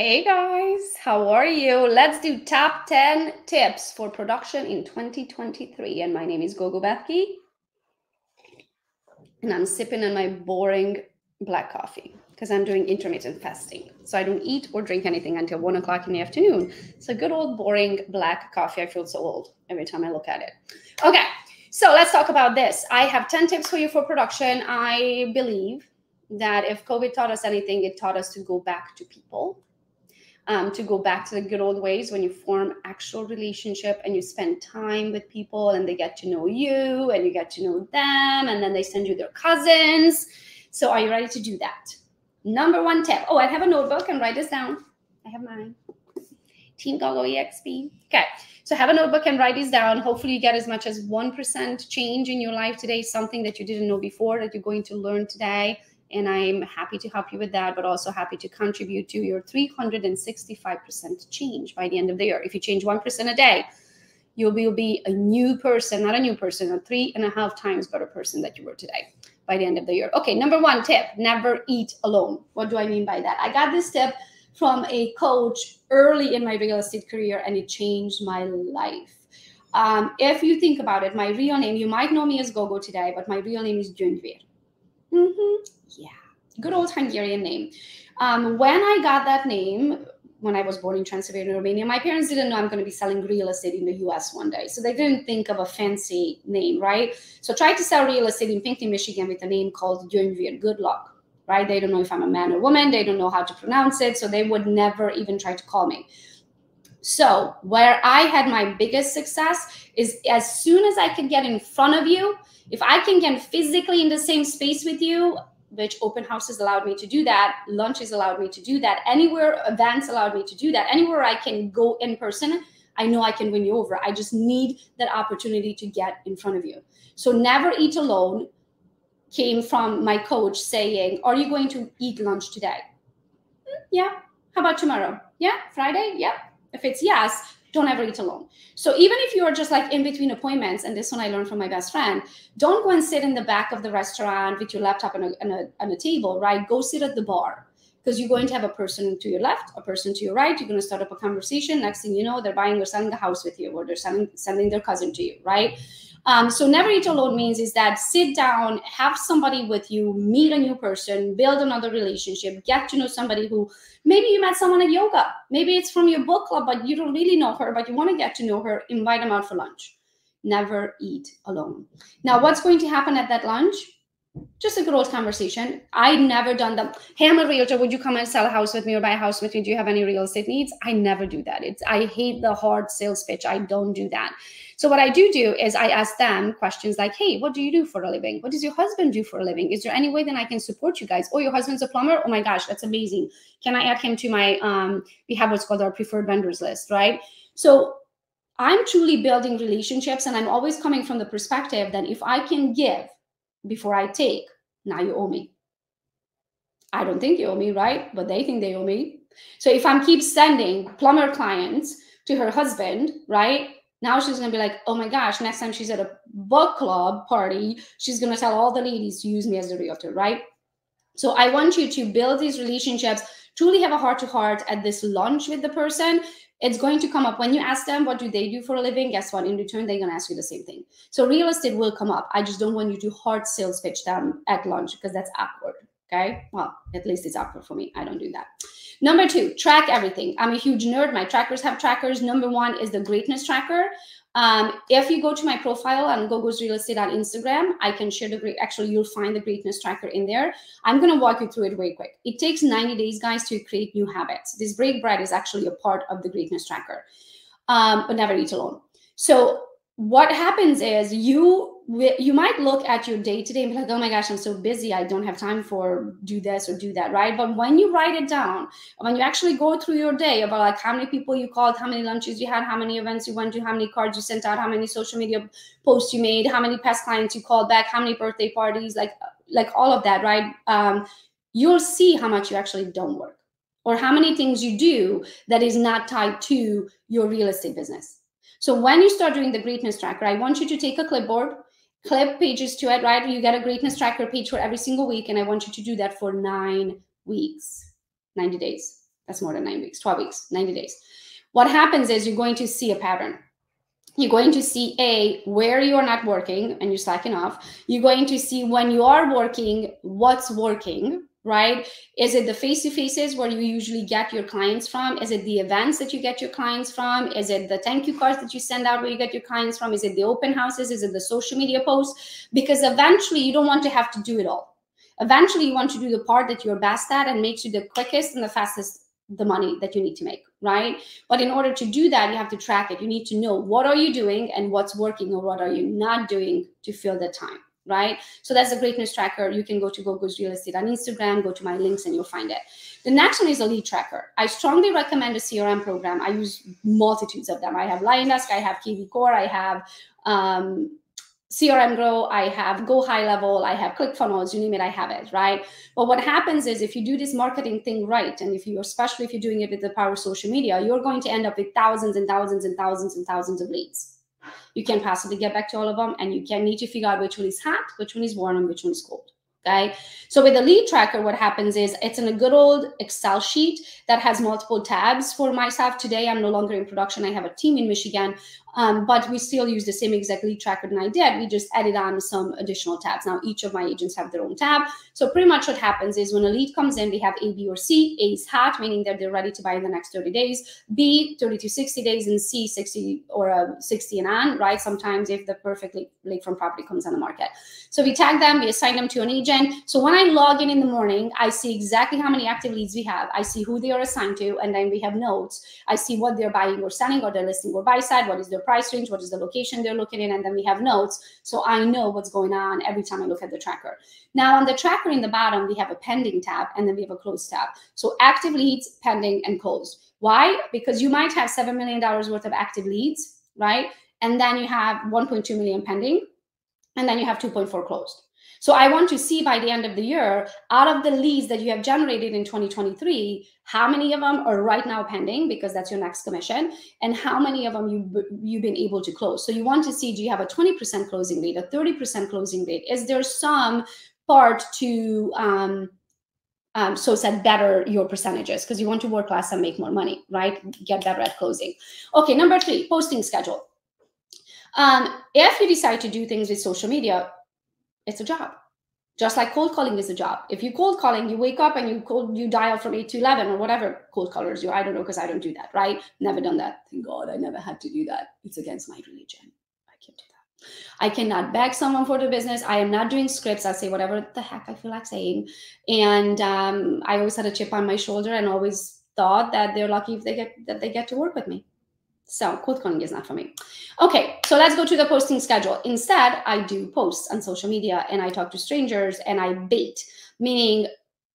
Hey guys, how are you? Let's do top 10 tips for production in 2023. And my name is Gogo Bethke, and I'm sipping on my boring black coffee because I'm doing intermittent fasting. So I don't eat or drink anything until 1 o'clock in the afternoon. It's a good old boring black coffee. I feel so old every time I look at it. Okay, so let's talk about this. I have 10 tips for you for production. I believe that if COVID taught us anything, it taught us to go back to people. To go back to the good old ways when you form actual relationship and you spend time with people and they get to know you and you get to know them and then they send you their cousins. So are you ready to do that? Number one tip. Oh, I have a notebook and write this down. I have mine. Team Gogo EXP. Okay. So have a notebook and write these down. Hopefully you get as much as 1% change in your life today, something that you didn't know before that you're going to learn today. And I'm happy to help you with that, but also happy to contribute to your 365% change by the end of the year. If you change 1% a day, you'll be a new person, not a new person, a 3.5 times better person that you were today by the end of the year. Okay, number one tip, never eat alone. What do I mean by that? I got this tip from a coach early in my real estate career, and it changed my life. If you think about it, my real name, you might know me as Gogo today, but my real name is Gyöngyvér. Yeah, good old Hungarian name. When I got that name, when I was born in Transylvania, Romania, my parents didn't know I'm going to be selling real estate in the U.S. one day. So they didn't think of a fancy name, right? So try to sell real estate in Pinckney, Michigan with a name called Junvir. Good luck, right? They don't know if I'm a man or woman. They don't know how to pronounce it. So they would never even try to call me. So where I had my biggest success is as soon as I could get in front of you, if I can get physically in the same space with you, which open houses allowed me to do that, lunches allowed me to do that, anywhere events allowed me to do that, anywhere I can go in person, I know I can win you over. I just need that opportunity to get in front of you. So never eat alone came from my coach saying, are you going to eat lunch today? Yeah. How about tomorrow? Yeah. Friday? Yeah. If it's yes, don't ever eat alone. So even if you are just like in between appointments, and this one I learned from my best friend, don't go and sit in the back of the restaurant with your laptop on a table, right? Go sit at the bar because you're going to have a person to your left, a person to your right. You're going to start up a conversation. Next thing you know, they're buying or selling the house with you, or they're sending their cousin to you, right? So never eat alone means is that sit down, have somebody with you, meet a new person, build another relationship, get to know somebody who maybe you met someone at yoga. Maybe it's from your book club, but you don't really know her, but you want to get to know her, invite them out for lunch. Never eat alone. Now, what's going to happen at that lunch? Just a good old conversation. I'd never done them. Hey, I'm a realtor. Would you come and sell a house with me or buy a house with me? Do you have any real estate needs? I never do that. I hate the hard sales pitch. I don't do that. So what I do is I ask them questions like, hey, what do you do for a living? What does your husband do for a living? Is there any way that I can support you guys? Oh, your husband's a plumber? Oh my gosh, that's amazing. Can I add him to my, we have what's called our preferred vendors list, right? So I'm truly building relationships, and I'm always coming from the perspective that if I can give before I take, now you owe me. I don't think you owe me, right? But they think they owe me. So if I keep sending plumber clients to her husband, right? Now she's going to be like, oh my gosh, next time she's at a book club party, she's going to tell all the ladies to use me as a realtor, right? So I want you to build these relationships, truly have a heart-to-heart at this lunch with the person. It's going to come up when you ask them, what do they do for a living? Guess what? In return, they're going to ask you the same thing. So real estate will come up. I just don't want you to hard sales pitch them at lunch because that's awkward. Okay. Well, at least it's awkward for me. I don't do that. Number two, track everything. I'm a huge nerd. My trackers have trackers. Number one is the greatness tracker. If you go to my profile on Gogo's Real Estate on Instagram, I can share the actually you'll find the greatness tracker in there. I'm going to walk you through it way quick. It takes 90 days, guys, to create new habits. This break bread is actually a part of the greatness tracker, but never eat alone. So what happens is you might look at your day to day and be like, oh my gosh, I'm so busy. I don't have time for do this or do that, right? But when you write it down, when you actually go through your day about like how many people you called, how many lunches you had, how many events you went to, how many cards you sent out, how many social media posts you made, how many past clients you called back, how many birthday parties, like all of that, right? You'll see how much you actually don't work or how many things you do that is not tied to your real estate business. So when you start doing the greatness tracker, I want you to take a clipboard, clip pages to it, right? You get a greatness tracker page for every single week. And I want you to do that for 9 weeks, 90 days. That's more than 9 weeks, 12 weeks, 90 days. What happens is you're going to see a pattern. You're going to see, A, where you are not working and you're slacking off. You're going to see when you are working, what's working, right? Is it the face-to-faces where you usually get your clients from? Is it the events that you get your clients from? Is it the thank you cards that you send out where you get your clients from? Is it the open houses? Is it the social media posts? Because eventually you don't want to have to do it all. Eventually you want to do the part that you're best at and makes you the quickest and the fastest the money that you need to make, right? But in order to do that, you have to track it. You need to know what are you doing and what's working or what are you not doing to fill the time, right? So that's the greatness tracker. You can go to Gogo's Real Estate on Instagram, go to my links and you'll find it. The next one is a lead tracker. I strongly recommend a CRM program. I use multitudes of them. I have LionDesk, I have KV Core, I have CRM Grow, I have Go High Level, I have ClickFunnels, you name it, I have it, right? But what happens is if you do this marketing thing right, and if you, especially if you're doing it with the power of social media, you're going to end up with thousands and thousands and thousands and thousands of leads. You can't possibly get back to all of them, and you can need to figure out which one is hot, which one is warm, and which one is cold. Okay. So with the lead tracker, what happens is it's in a good old Excel sheet that has multiple tabs for myself. Today, I'm no longer in production. I have a team in Michigan, but we still use the same exact lead tracker that I did. We just added on some additional tabs. Now, each of my agents have their own tab. So pretty much what happens is when a lead comes in, they have A, B, or C. A is hot, meaning that they're ready to buy in the next 30 days. B, 30 to 60 days, and C, 60 or 60 and on, right? Sometimes if the perfect lakefront property comes on the market. So we tag them, we assign them to an agent. So when I log in the morning, I see exactly how many active leads we have. I see who they are assigned to, and then we have notes. I see what they're buying or selling, or they're listing or buy side, what is their price range, what is the location they're looking in, and then we have notes. So I know what's going on every time I look at the tracker. Now on the tracker in the bottom, we have a pending tab, and then we have a closed tab. So active leads, pending, and closed. Why? Because you might have $7 million worth of active leads, right? And then you have 1.2 million pending, and then you have 2.4 closed. So I want to see by the end of the year, out of the leads that you have generated in 2023, how many of them are right now pending, because that's your next commission, and how many of them you've been able to close. So you want to see, do you have a 20% closing rate, a 30% closing rate? Is there some part to better your percentages, because you want to work less and make more money, right? Get better at closing. Okay, number three, posting schedule. If you decide to do things with social media, it's a job. Just like cold calling is a job. If you cold calling, you wake up and you dial from 8 to 11 or whatever cold callers you are. I don't know, because I don't do that, right? Never done that. Thank God I never had to do that. It's against my religion. I can't do that. I cannot beg someone for the business. I am not doing scripts. I say whatever the heck I feel like saying. And I always had a chip on my shoulder and always thought that they're lucky if they get to work with me. So cold calling is not for me. Okay, so let's go to the posting schedule. Instead, I do posts on social media and I talk to strangers and I bait, meaning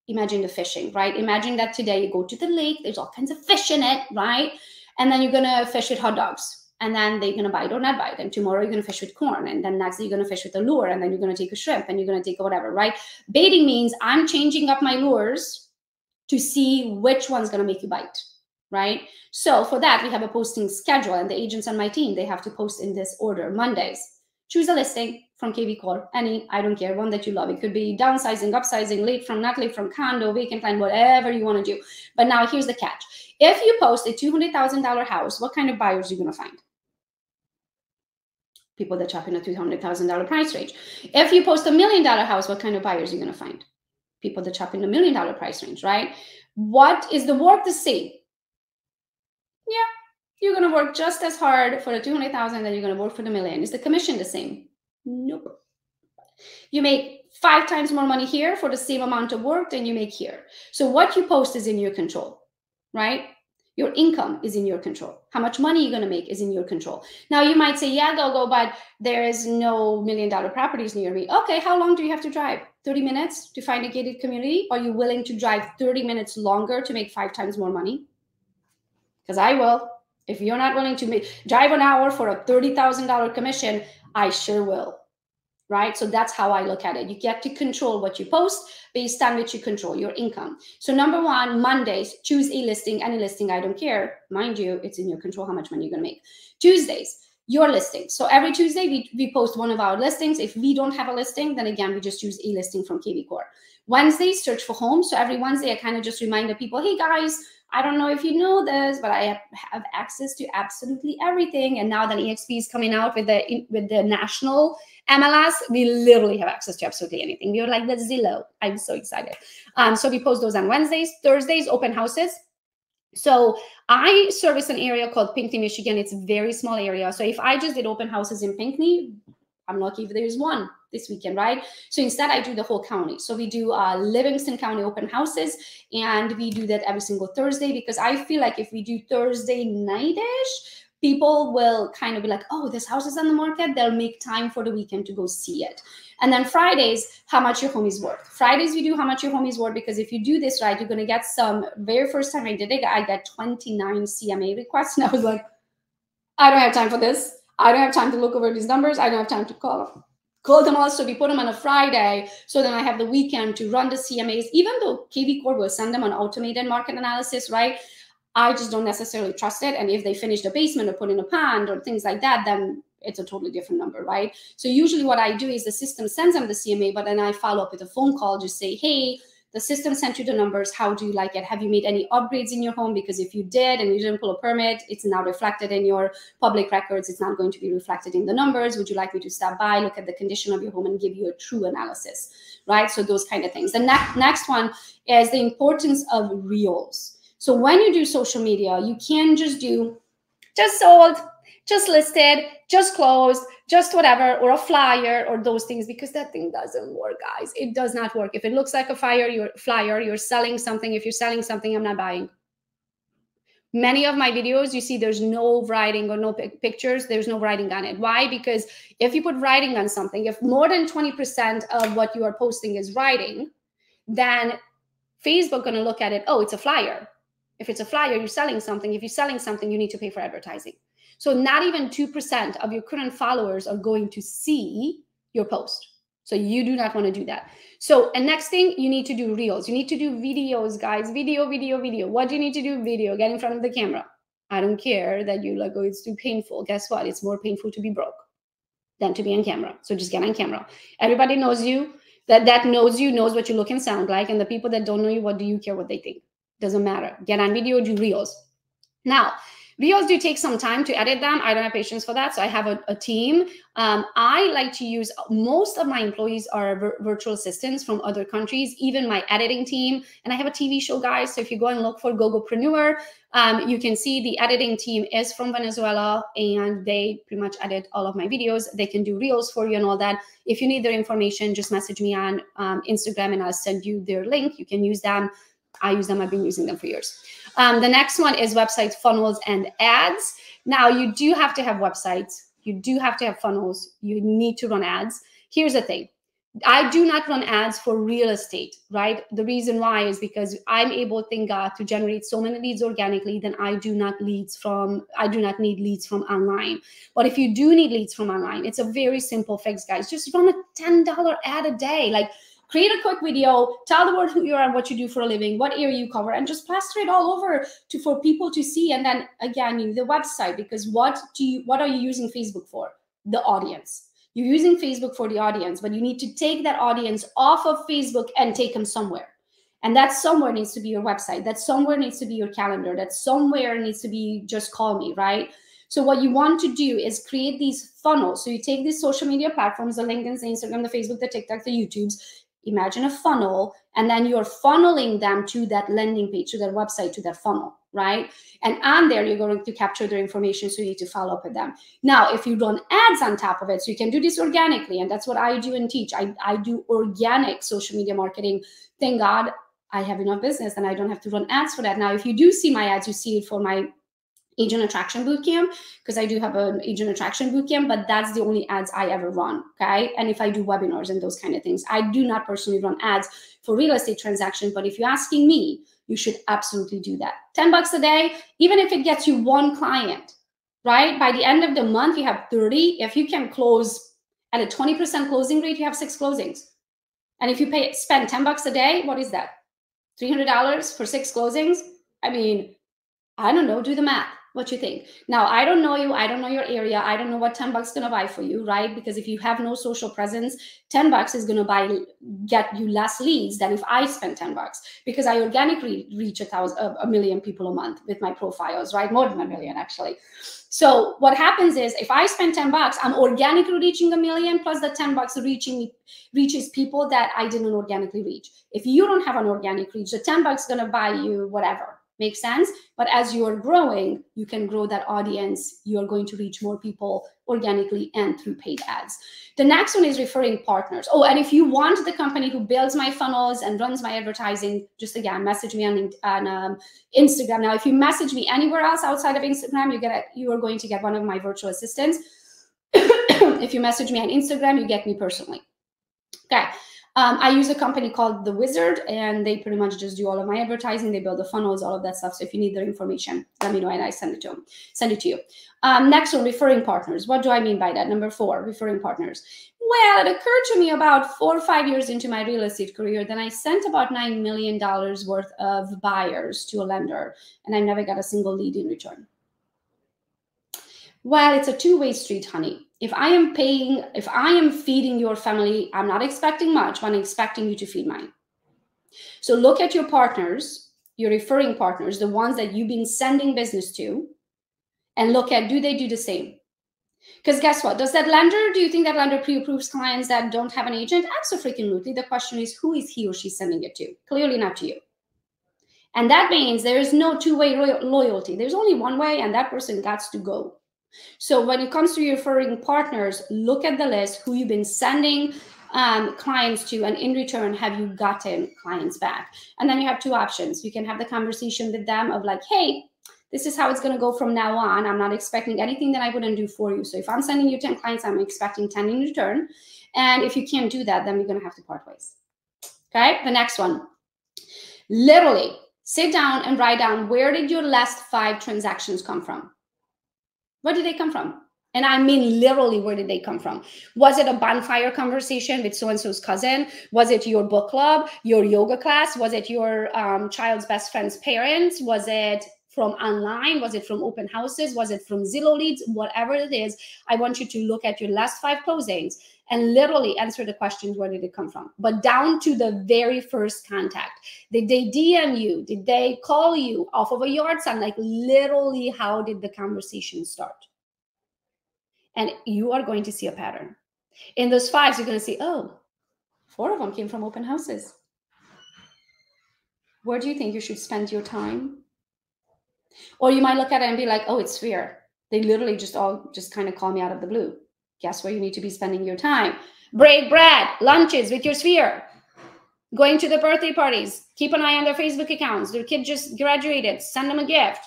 imagine the fishing, right? Imagine that today you go to the lake, there's all kinds of fish in it, right? And then you're gonna fish with hot dogs, and then they're gonna bite or not bite. And tomorrow you're gonna fish with corn, and then next day you're gonna fish with a lure, and then you're gonna take a shrimp, and you're gonna take whatever, right? Baiting means I'm changing up my lures to see which one's gonna make you bite. Right? So for that, we have a posting schedule, and the agents on my team, they have to post in this order. Mondays, choose a listing from KV Core, any, I don't care, one that you love. It could be downsizing, upsizing, not late from, condo, vacant land, whatever you want to do. But now here's the catch. If you post a $200,000 house, what kind of buyers are you going to find? People that shop in a $200,000 price range. If you post $1 million house, what kind of buyers are you going to find? People that shop in $1 million price range, right? What is the work the same? Yeah, you're going to work just as hard for the 200,000 that you're going to work for the million. Is the commission the same? Nope. You make 5 times more money here for the same amount of work than you make here. So what you post is in your control, right? Your income is in your control. How much money you're going to make is in your control. Now you might say, yeah, Gogo, but there is no $1 million properties near me. Okay, how long do you have to drive? 30 minutes to find a gated community? Are you willing to drive 30 minutes longer to make 5 times more money? Because I will. If you're not willing to drive an hour for a $30,000 commission, I sure will, right? So that's how I look at it. You get to control what you post based on which you control your income. So number one, Mondays, choose a listing, any listing, I don't care. Mind you, it's in your control how much money you're going to make. Tuesdays, your listing. So every Tuesday, we post one of our listings. If we don't have a listing, then again, we just choose a listing from KV Core. Wednesdays, search for homes. So every Wednesday, I kind of just remind the people, hey guys, I don't know if you know this, but I have access to absolutely everything. And now that EXP is coming out with the national MLS, we literally have access to absolutely anything. We are like the Zillow. I'm so excited. So we post those on Wednesdays, Thursdays, open houses. So I service an area called Pinckney, Michigan. It's a very small area. So if I just did open houses in Pinckney, I'm lucky if there's one this weekend, right? So instead I do the whole county. So we do Livingston County open houses, and we do that every single Thursday, because I feel like if we do Thursday night-ish, people will kind of be like, oh, this house is on the market. They'll make time for the weekend to go see it. And then Fridays, how much your home is worth. Fridays, we do how much your home is worth, because if you do this right, you're going to get some. Very first time I did it, I got 29 CMA requests. And I was like, I don't have time for this. I don't have time to look over these numbers. I don't have time to call them all. So we put them on a Friday. So then I have the weekend to run the CMAs, even though KV Core will send them on automated market analysis, right? I just don't necessarily trust it. And if they finish the basement or put in a pond or things like that, then it's a totally different number, right? So usually what I do is the system sends them the CMA, but then I follow up with a phone call, just say, hey, the system sent you the numbers. How do you like it? Have you made any upgrades in your home? Because if you did and you didn't pull a permit, it's now reflected in your public records. It's not going to be reflected in the numbers. Would you like me to stop by, look at the condition of your home, and give you a true analysis, right? So those kind of things. The next one is the importance of reels. So when you do social media, you can't just do just sold, just listed, just closed, just whatever, or a flyer or those things, because that thing doesn't work, guys. It does not work. If it looks like a flyer, you're selling something. If you're selling something, I'm not buying. Many of my videos, you see there's no writing or no pictures. There's no writing on it. Why? Because if you put writing on something, if more than 20% of what you are posting is writing, then Facebook going to look at it, oh, it's a flyer. If it's a flyer, you're selling something. If you're selling something, you need to pay for advertising. So not even 2% of your current followers are going to see your post. So you do not want to do that. So, and next thing, you need to do reels. You need to do videos, guys. Video. What do you need to do? Video. Get in front of the camera. I don't care that you like, oh, it's too painful. Guess what? It's more painful to be broke than to be on camera. So just get on camera. Everybody knows you. That knows you, knows what you look and sound like. And the people that don't know you, what do you care what they think? Doesn't matter. Get on video, do reels. Now, reels do take some time to edit them. I don't have patience for that. So I have a team. I like to use, most of my employees are virtual assistants from other countries, even my editing team. And I have a TV show, guys. So if you go and look for Gogopreneur, you can see the editing team is from Venezuela, and they pretty much edit all of my videos. They can do reels for you and all that. If you need their information, just message me on Instagram, and I'll send you their link. You can use them. I use them. I've been using them for years. The next one is website funnels and ads. Now, you do have to have websites. You do have to have funnels. You need to run ads. Here's the thing. I do not run ads for real estate, right? The reason why is because I'm able, thank God, to generate so many leads organically that I do not need leads from online. But if you do need leads from online, it's a very simple fix, guys. Just run a $10 ad a day. Like, create a quick video, tell the world who you are and what you do for a living, what area you cover, and just plaster it all over for people to see. And then again, you need the website, because what are you using Facebook for? The audience. You're using Facebook for the audience, but you need to take that audience off of Facebook and take them somewhere. And that somewhere needs to be your website. That somewhere needs to be your calendar. That somewhere needs to be just call me, right? So what you want to do is create these funnels. So you take these social media platforms, the LinkedIn, the Instagram, the Facebook, the TikTok, the YouTubes. Imagine a funnel, and then you're funneling them to that landing page, to that website, to that funnel, right? And on there, you're going to capture their information, so you need to follow up with them. Now, if you run ads on top of it, so you can do this organically, and that's what I do and teach. I do organic social media marketing. Thank God I have enough business, and I don't have to run ads for that. Now, if you do see my ads, you see it for my agent attraction bootcamp, because I do have an agent attraction bootcamp, but that's the only ads I ever run, okay? And if I do webinars and those kind of things, I do not personally run ads for real estate transactions. But if you're asking me, you should absolutely do that. $10 a day, even if it gets you one client, right? By the end of the month, you have 30. If you can close at a 20% closing rate, you have 6 closings. And if you spend $10 a day, what is that? $300 for 6 closings? I mean, I don't know, do the math. what you think. Now, I don't know you. I don't know your area. I don't know what $10 is going to buy for you, right? Because if you have no social presence, $10 is going to get you less leads than if I spend $10, because I organically reach a million people a month with my profiles, right? More than a million, actually. So what happens is if I spend $10, I'm organically reaching a million, plus the $10 reaches people that I didn't organically reach. If you don't have an organic reach, the $10 is going to buy you whatever. Makes sense? But as you are growing, you can grow that audience. You are going to reach more people organically and through paid ads. The next one is referring partners. Oh, and if you want the company who builds my funnels and runs my advertising, just again, message me on Instagram. Now, if you message me anywhere else outside of Instagram, you are going to get one of my virtual assistants. If you message me on Instagram, you get me personally. Okay. I use a company called The Wizard, and they pretty much just do all of my advertising. They build the funnels, all of that stuff. So if you need their information, let me know, and I send it to you. Next one, referring partners. What do I mean by that? Number 4, referring partners. Well, it occurred to me about 4 or 5 years into my real estate career that I sent about $9 million worth of buyers to a lender, and I never got a single lead in return. Well, it's a two-way street, honey. If I am feeding your family, I'm not expecting much, but I'm expecting you to feed mine. So look at your partners, your referring partners, the ones that you've been sending business to, and look at, do they do the same? Because guess what? Do you think that lender pre-approves clients that don't have an agent? Absolutely. The question is, who is he or she sending it to? Clearly not to you. And that means there is no two-way loyalty. There's only one way, and that person gets to go. So when it comes to your referring partners, look at the list, who you've been sending clients to, and in return, have you gotten clients back? And then you have 2 options. You can have the conversation with them of like, hey, this is how it's going to go from now on. I'm not expecting anything that I wouldn't do for you. So if I'm sending you 10 clients, I'm expecting 10 in return. And if you can't do that, then we're going to have to part ways. Okay, the next one. Literally, sit down and write down, where did your last 5 transactions come from? Where did they come from? And I mean, literally, where did they come from? Was it a bonfire conversation with so-and-so's cousin? Was it your book club, your yoga class? Was it your child's best friend's parents? Was it from online? Was it from open houses? Was it from Zillow leads? Whatever it is, I want you to look at your last 5 closings and literally answer the questions, where did it come from? But down to the very first contact. Did they DM you? Did they call you off of a yard sign? Like literally, how did the conversation start? And you are going to see a pattern. In those 5, you're going to see, oh, 4 of them came from open houses. Where do you think you should spend your time? Or you might look at it and be like, oh, it's fear. They literally just all just kind of call me out of the blue. Guess where you need to be spending your time? Break bread, lunches with your sphere, going to the birthday parties, keep an eye on their Facebook accounts. Their kid just graduated, send them a gift.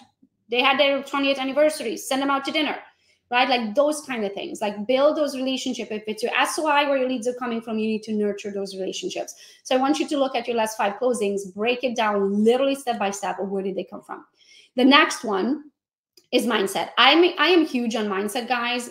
They had their 20th anniversary, send them out to dinner, right? Like those kind of things, like build those relationships. If it's your SOI where your leads are coming from, you need to nurture those relationships. So I want you to look at your last 5 closings, break it down literally step by step of where did they come from. The next one is mindset. I am huge on mindset, guys.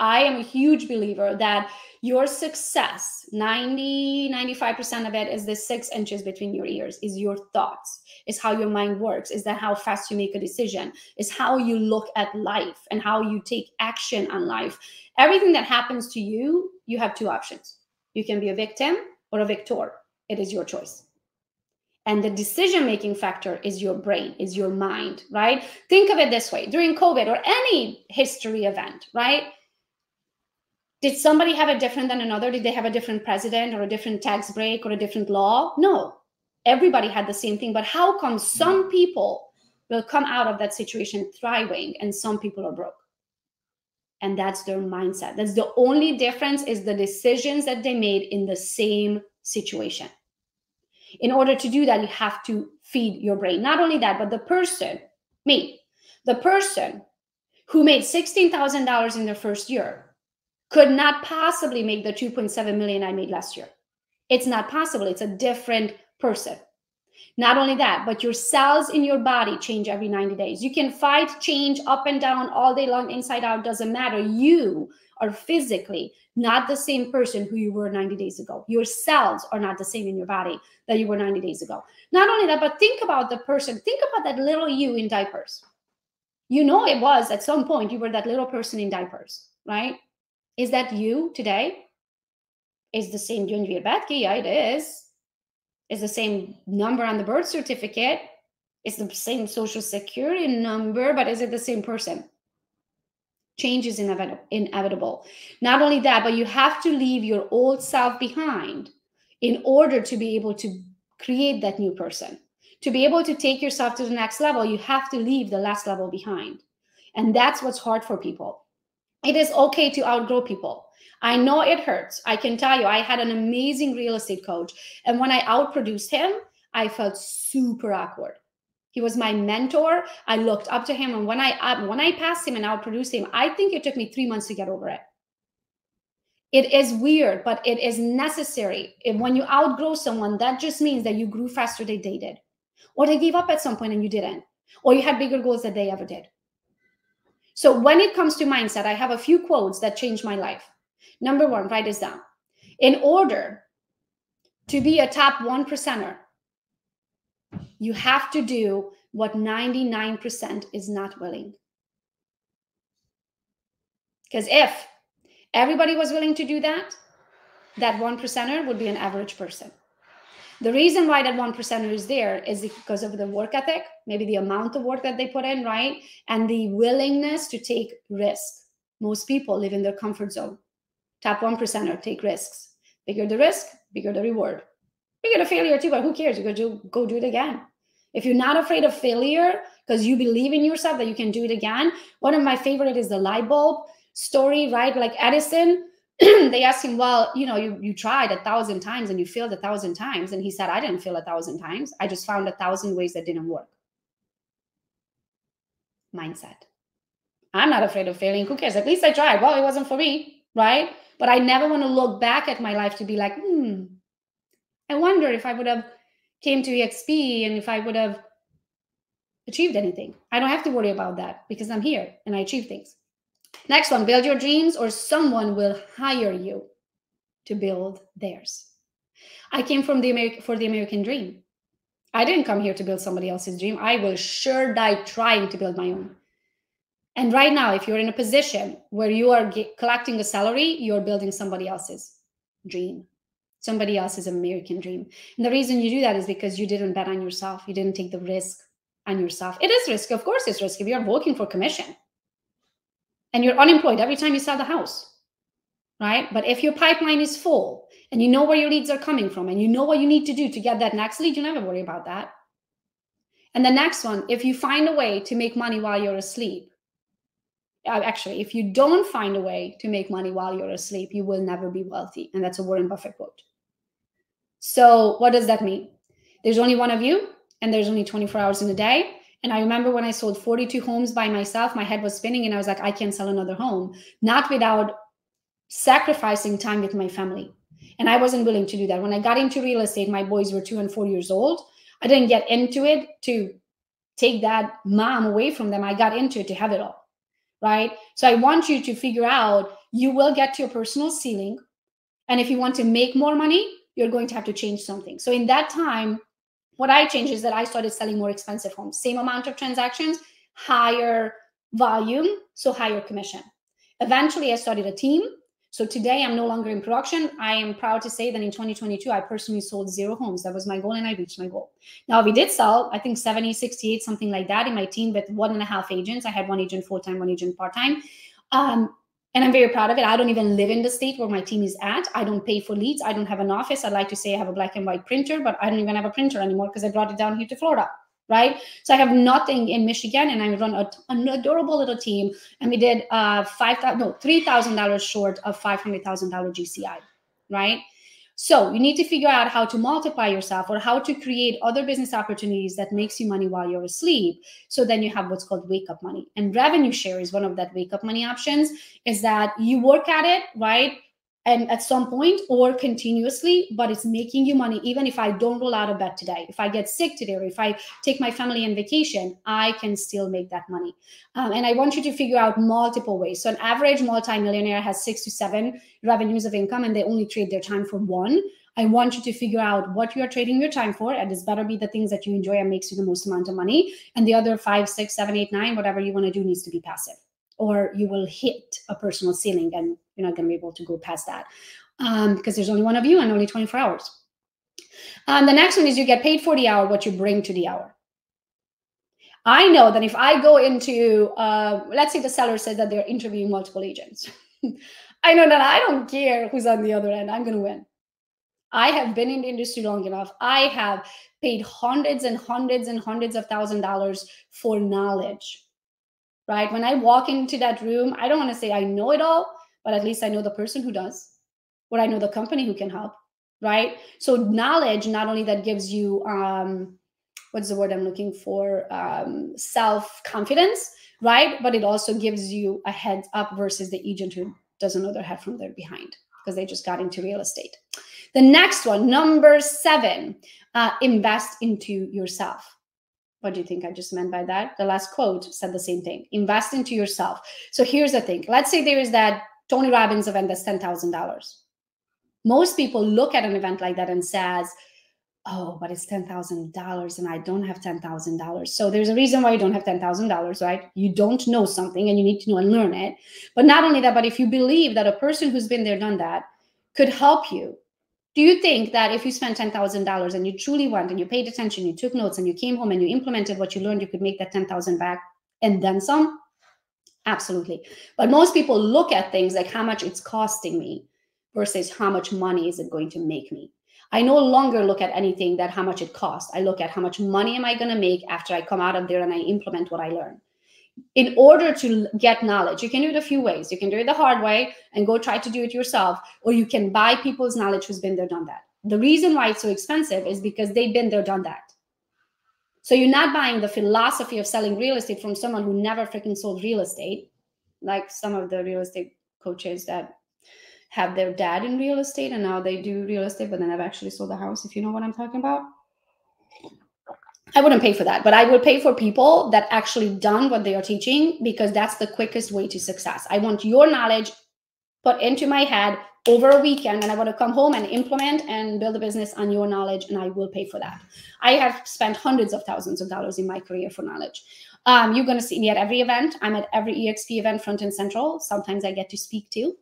I am a huge believer that your success, 90–95% of it is the 6 inches between your ears, is your thoughts, is how your mind works, is that how fast you make a decision, is how you look at life and how you take action on life. Everything that happens to you, you have 2 options. You can be a victim or a victor. It is your choice. And the decision-making factor is your brain, is your mind, right? Think of it this way. During COVID or any history event, right? Did somebody have it different than another? Did they have a different president or a different tax break or a different law? No. Everybody had the same thing. But how come some people will come out of that situation thriving and some people are broke? And that's their mindset. That's the only difference, is the decisions that they made in the same situation. In order to do that, you have to feed your brain. Not only that, but the person, me, the person who made $16,000 in their first year could not possibly make the $2.7 million I made last year. It's not possible. It's a different person. Not only that, but your cells in your body change every 90 days. You can fight change up and down all day long, inside out, doesn't matter. You are physically not the same person who you were 90 days ago. Your cells are not the same in your body that you were 90 days ago. Not only that, but think about the person. Think about that little you in diapers. You know, it was at some point you were that little person in diapers, right? Is that you today? Is the same Junvir Bethke? Yeah, it is. It's the same number on the birth certificate. It's the same social security number, but is it the same person? Change is inevitable. Not only that, but you have to leave your old self behind in order to be able to create that new person. To be able to take yourself to the next level, you have to leave the last level behind. And that's what's hard for people. It is okay to outgrow people. I know it hurts. I can tell you, I had an amazing real estate coach. And when I outproduced him, I felt super awkward. He was my mentor. I looked up to him. And when I passed him and outproduced him, I think it took me 3 months to get over it. It is weird, but it is necessary. And when you outgrow someone, that just means that you grew faster than they did. Or they gave up at some point and you didn't. Or you had bigger goals than they ever did. So when it comes to mindset, I have a few quotes that changed my life. Number one, write this down. In order to be a top 1%er, you have to do what 99% is not willing. Because if everybody was willing to do that, that 1%er would be an average person. The reason why that 1%er is there is because of the work ethic, maybe the amount of work that they put in, right? And the willingness to take risk. Most people live in their comfort zone. Top 1%er take risks. Bigger the risk, bigger the reward. Bigger the failure too, but who cares? You're going to go do it again. If you're not afraid of failure because you believe in yourself that you can do it again. One of my favorite is the light bulb story, right? Like Edison, they asked him, well, you know, you tried 1,000 times and you failed 1,000 times. And he said, I didn't fail 1,000 times. I just found 1,000 ways that didn't work. Mindset. I'm not afraid of failing. Who cares? At least I tried. Well, it wasn't for me, right? But I never want to look back at my life to be like, I wonder if I would have came to EXP and if I would have achieved anything. I don't have to worry about that because I'm here and I achieve things. Next one, build your dreams or someone will hire you to build theirs. I came for the American dream. I didn't come here to build somebody else's dream. I will sure die trying to build my own. And right now, if you're in a position where you are collecting a salary, you're building somebody else's dream. Somebody else's American dream. And the reason you do that is because you didn't bet on yourself. You didn't take the risk on yourself. It is risky. Of course it's risky. You're working for commission. And you're unemployed every time you sell the house, right? But if your pipeline is full and you know where your leads are coming from and you know what you need to do to get that next lead, you never worry about that. And the next one, if you find a way to make money while you're asleep, actually, if you don't find a way to make money while you're asleep, you will never be wealthy. And that's a Warren Buffett quote. So what does that mean? There's only one of you and there's only 24 hours in a day. And I remember when I sold 42 homes by myself, my head was spinning and I was like, I can't sell another home, not without sacrificing time with my family. And I wasn't willing to do that. When I got into real estate, my boys were 2 and 4 years old. I didn't get into it to take that mom away from them. I got into it to have it all, right? So I want you to figure out, you will get to your personal ceiling. And if you want to make more money, you're going to have to change something. So in that time, what I changed is that I started selling more expensive homes. Same amount of transactions, higher volume, so higher commission. Eventually, I started a team. So today, I'm no longer in production. I am proud to say that in 2022, I personally sold 0 homes. That was my goal, and I reached my goal. Now, we did sell, I think, 70, 68, something like that in my team with 1.5 agents. I had 1 agent full-time, 1 agent part-time. And I'm very proud of it. I don't even live in the state where my team is at. I don't pay for leads. I don't have an office. I'd like to say I have a black and white printer, but I don't even have a printer anymore because I brought it down here to Florida, right? So I have nothing in Michigan, and I run an adorable little team. And we did $3,000 short of $500,000 GCI, right? So you need to figure out how to multiply yourself or how to create other business opportunities that makes you money while you're asleep. So then you have what's called wake up money, and revenue share is one of that wake up money options, is that you work at it, right? and at some point or continuously, but it's making you money. Even if I don't roll out of bed today, if I get sick today, or if I take my family on vacation, I can still make that money. And I want you to figure out multiple ways. So an average multimillionaire has 6 to 7 revenues of income, and they only trade their time for one. I want you to figure out what you are trading your time for, and this better be the things that you enjoy and makes you the most amount of money. And the other 5, 6, 7, 8, 9, whatever you want to do needs to be passive, or you will hit a personal ceiling and you're not going to be able to go past that, because there's only one of you and only 24 hours. The next one is you get paid for the hour what you bring to the hour. I know that if I go into, let's say the seller said that they're interviewing multiple agents. I know that I don't care who's on the other end. I'm going to win. I have been in the industry long enough. I have paid hundreds and hundreds and hundreds of $1,000s for knowledge, right? When I walk into that room, I don't want to say I know it all, but at least I know the person who does, or I know the company who can help, right? So knowledge, not only that gives you, what's the word I'm looking for? Self-confidence, right? But it also gives you a heads up versus the agent who doesn't know their head from their behind, because they just got into real estate. The next one, number 7, invest into yourself. What do you think I just meant by that? The last quote said the same thing, invest into yourself. So here's the thing. Let's say there is that Tony Robbins event that's $10,000. Most people look at an event like that and says, oh, but it's $10,000 and I don't have $10,000. So there's a reason why you don't have $10,000, right? You don't know something and you need to know and learn it. But not only that, but if you believe that a person who's been there, done that could help you, do you think that if you spent $10,000 and you truly went and you paid attention, you took notes and you came home and you implemented what you learned, you could make that $10,000 back and then some? Absolutely. But most people look at things like how much it's costing me versus how much money is it going to make me. I no longer look at anything that how much it costs. I look at how much money am I going to make after I come out of there and I implement what I learned. In order to get knowledge, you can do it a few ways. You can do it the hard way and go try to do it yourself, or you can buy people's knowledge who's been there, done that. The reason why it's so expensive is because they've been there, done that. So you're not buying the philosophy of selling real estate from someone who never freaking sold real estate, like some of the real estate coaches that have their dad in real estate and now they do real estate, but they never actually sold the house, if you know what I'm talking about. I wouldn't pay for that, but I would pay for people that actually done what they are teaching, because that's the quickest way to success. I want your knowledge put into my head over a weekend, and I want to come home and implement and build a business on your knowledge, and I will pay for that. I have spent hundreds of thousands of dollars in my career for knowledge. You're going to see me at every event. I'm at every EXP event, front and central. Sometimes I get to speak too.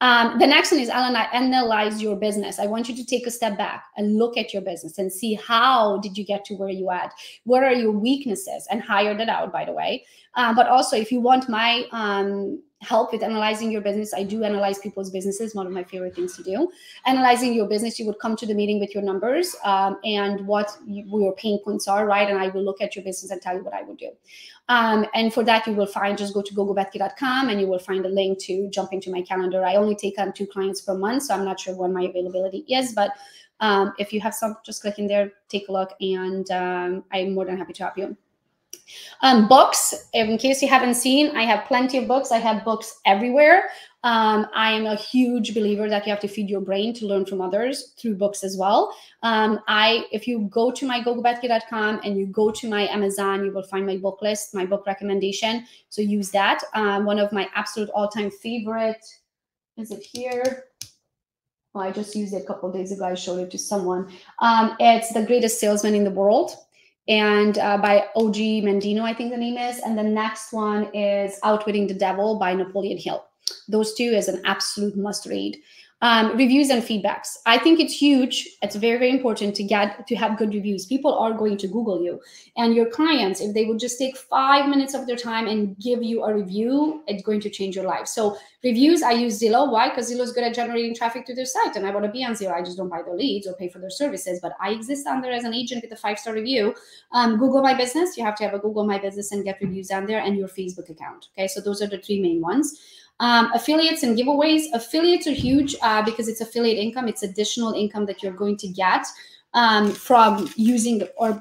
The next one is analyze your business. I want you to take a step back and look at your business and see how did you get to where you at? What are your weaknesses? And hire that out, by the way. But also, if you want my help with analyzing your business, I do analyze people's businesses. One of my favorite things to do. Analyzing your business, you would come to the meeting with your numbers and what your pain points are, right? And I will look at your business and tell you what I would do. And for that, you will find, just go to gogobethke.com and you will find a link to jump into my calendar. I only take on 2 clients per month, so I'm not sure when my availability is, but if you have some, just click in there, take a look, and I'm more than happy to help you. Books, in case you haven't seen, I have plenty of books. I have books everywhere. I am a huge believer that you have to feed your brain to learn from others through books as well. If you go to my gogobethke.com and you go to my Amazon, you will find my book list, my book recommendation. So use that. One of my absolute all-time favorite, is it here? Well, I just used it a couple of days ago. I showed it to someone. It's The Greatest Salesman in the World, and by Og Mandino, I think the name is. And the next one is Outwitting the Devil by Napoleon Hill. Those two is an absolute must read. Reviews and feedbacks. I think it's huge. It's very, very important to have good reviews. People are going to Google you, and your clients, if they would just take 5 minutes of their time and give you a review, it's going to change your life. So reviews, I use Zillow. Why? Because Zillow is good at generating traffic to their site, and I want to be on Zillow. I just don't buy their leads or pay for their services, but I exist on there as an agent with a 5-star review. Google My Business. You have to have a Google My Business and get reviews on there, and your Facebook account. Okay, so those are the 3 main ones. Affiliates and giveaways. Affiliates are huge because it's affiliate income. It's additional income that you're going to get from using or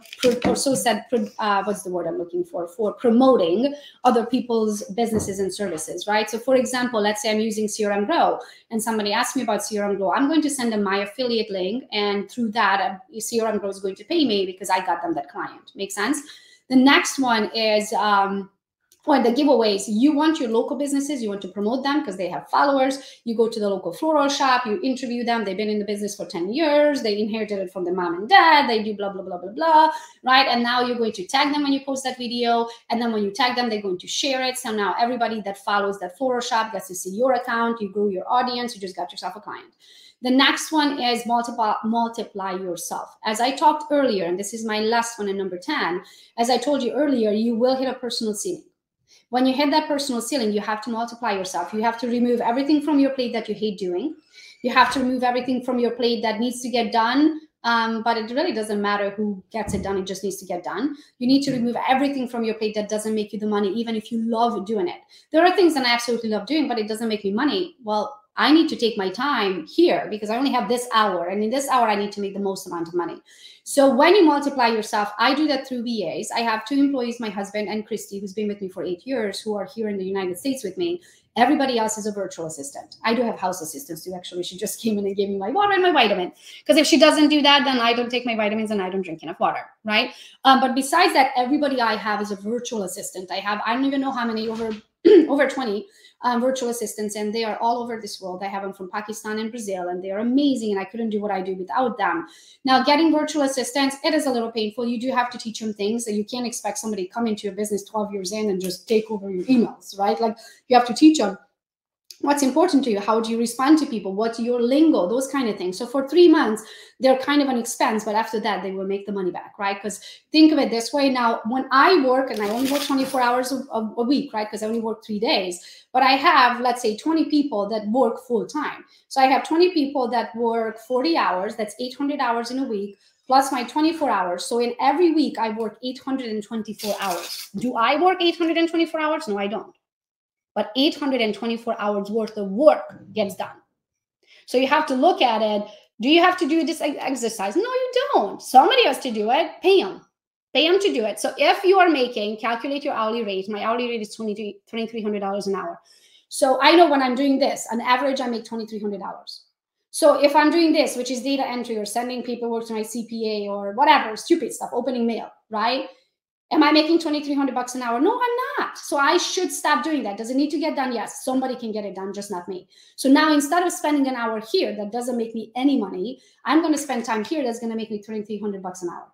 so said, what's the word I'm looking for promoting other people's businesses and services, right? So for example, let's say I'm using CRM Grow and somebody asks me about CRM Grow. I'm going to send them my affiliate link, and through that, CRM Grow is going to pay me because I got them that client. Make sense? The next one is, for the giveaways, you want your local businesses, you want to promote them because they have followers. You go to the local floral shop, you interview them. They've been in the business for 10 years. They inherited it from their mom and dad. They do blah, blah, blah, blah, blah, right? And now you're going to tag them when you post that video. And then when you tag them, they're going to share it. So now everybody that follows that floral shop gets to see your account. You grew your audience. You just got yourself a client. The next one is multiply yourself. As I talked earlier, and this is my last one and number 10, as I told you earlier, you will hit a personal ceiling. When you hit that personal ceiling, you have to multiply yourself. You have to remove everything from your plate that you hate doing. You have to remove everything from your plate that needs to get done, but it really doesn't matter who gets it done. It just needs to get done. You need to remove everything from your plate that doesn't make you the money, even if you love doing it. There are things that I absolutely love doing, but it doesn't make me money. Well, I need to take my time here because I only have this hour. And in this hour, I need to make the most amount of money. So when you multiply yourself, I do that through VAs. I have 2 employees, my husband and Christy, who's been with me for 8 years, who are here in the United States with me. Everybody else is a virtual assistant. I do have house assistants too, actually. She just came in and gave me my water and my vitamin. Because if she doesn't do that, then I don't take my vitamins and I don't drink enough water, right? But besides that, everybody I have is a virtual assistant. I have, I don't even know how many, over 20 virtual assistants, and they are all over this world. I have them from Pakistan and Brazil, and they are amazing, and I couldn't do what I do without them. Now, getting virtual assistants, it is a little painful. You do have to teach them things, so you can't expect somebody to come into your business 12 years in and just take over your emails, right? Like, you have to teach them what's important to you, how do you respond to people, what's your lingo, those kind of things. So for 3 months, they're kind of an expense, but after that, they will make the money back, right? Because think of it this way. Now, when I work, and I only work 24 hours a week, right? Because I only work 3 days, but I have, let's say, 20 people that work full time. So I have 20 people that work 40 hours, that's 800 hours in a week, plus my 24 hours. So in every week, I work 824 hours. Do I work 824 hours? No, I don't. But 824 hours worth of work gets done. So you have to look at it. Do you have to do this exercise? No, you don't. Somebody has to do it. Pay them. Pay them to do it. So if you are making, calculate your hourly rate. My hourly rate is $2,300 an hour. So I know when I'm doing this, on average, I make $2,300. So if I'm doing this, which is data entry or sending paperwork to my CPA or whatever, stupid stuff, opening mail, right? Am I making $2,300 an hour? No, I'm not. So I should stop doing that. Does it need to get done? Yes, somebody can get it done, just not me. So now instead of spending an hour here that doesn't make me any money, I'm going to spend time here that's going to make me $2,300 an hour.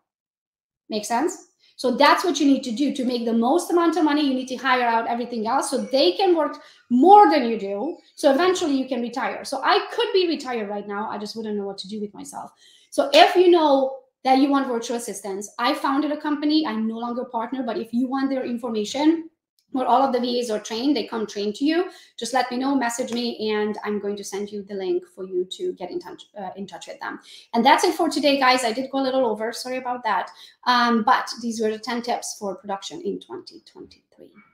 Make sense? So that's what you need to do to make the most amount of money. You need to hire out everything else so they can work more than you do. So eventually you can retire. So I could be retired right now. I just wouldn't know what to do with myself. So if you know that you want virtual assistants. I founded a company. I'm no longer a partner, but if you want their information, where all of the VAs are trained, they come train to you, just let me know, message me, and I'm going to send you the link for you to get in touch with them. And that's it for today, guys. I did go a little over. Sorry about that. But these were the 10 tips for production in 2023.